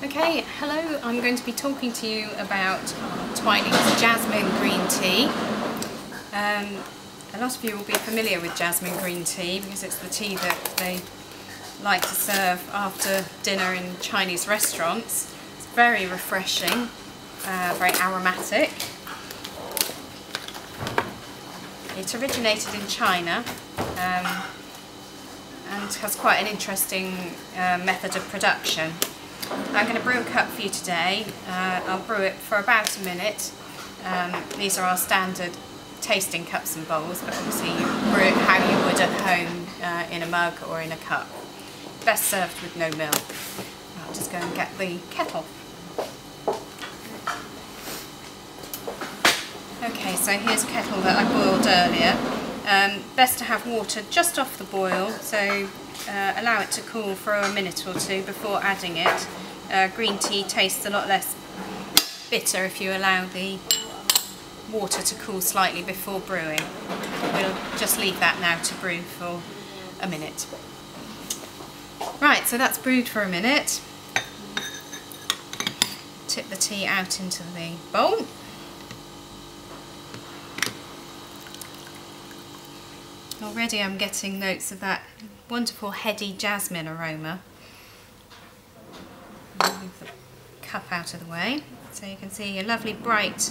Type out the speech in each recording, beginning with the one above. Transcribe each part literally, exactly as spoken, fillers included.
Okay, hello, I'm going to be talking to you about Twinings Jasmine Green Tea. Um, a lot of you will be familiar with Jasmine Green Tea because it's the tea that they like to serve after dinner in Chinese restaurants. It's very refreshing, uh, very aromatic. It originated in China um, and has quite an interesting uh, method of production. I'm going to brew a cup for you today. Uh, I'll brew it for about a minute. Um, these are our standard tasting cups and bowls, but obviously you brew it how you would at home uh, in a mug or in a cup. Best served with no milk. I'll just go and get the kettle. Okay, so here's a kettle that I boiled earlier. Um, best to have water just off the boil, so Uh, allow it to cool for a minute or two before adding it. Uh, green tea tastes a lot less bitter if you allow the water to cool slightly before brewing. We'll just leave that now to brew for a minute. Right, so that's brewed for a minute. Tip the tea out into the bowl. Already I'm getting notes of that wonderful heady jasmine aroma. I'll move the cup out of the way. So you can see a lovely bright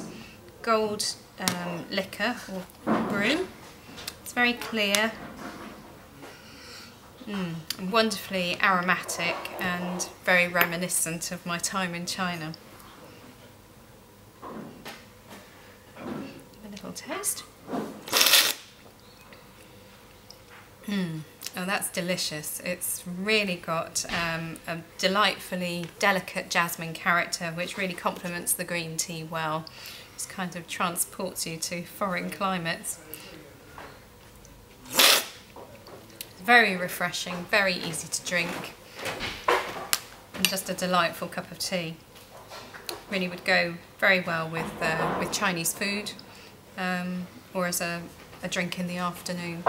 gold um, liquor or brew. It's very clear, mm, wonderfully aromatic and very reminiscent of my time in China. Give a little taste. Mm. Oh, that's delicious. It's really got um, a delightfully delicate jasmine character, which really complements the green tea well. Just kind of transports you to foreign climates. Very refreshing, very easy to drink, and just a delightful cup of tea. Really would go very well with uh, with Chinese food, um, or as a, a drink in the afternoon.